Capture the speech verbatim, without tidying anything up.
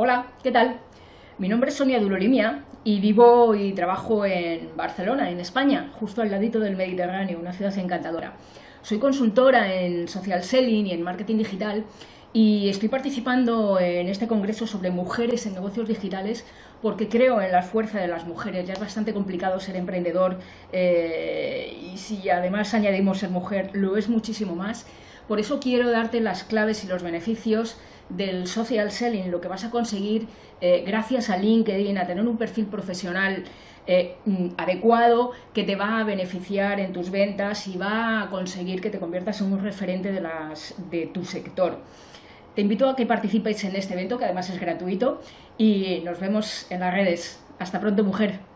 Hola, ¿qué tal? Mi nombre es Sonia Duro Limia y vivo y trabajo en Barcelona, en España, justo al ladito del Mediterráneo, una ciudad encantadora. Soy consultora en social selling y en marketing digital y estoy participando en este congreso sobre mujeres en negocios digitales porque creo en la fuerza de las mujeres. Ya es bastante complicado ser emprendedor eh, y si además añadimos ser mujer, lo es muchísimo más. Por eso quiero darte las claves y los beneficios del social selling, lo que vas a conseguir eh, gracias a LinkedIn, a tener un perfil profesional eh, adecuado que te va a beneficiar en tus ventas y va a conseguir que te conviertas en un referente de, las, de tu sector. Te invito a que participéis en este evento, que además es gratuito, y nos vemos en las redes. Hasta pronto, mujer.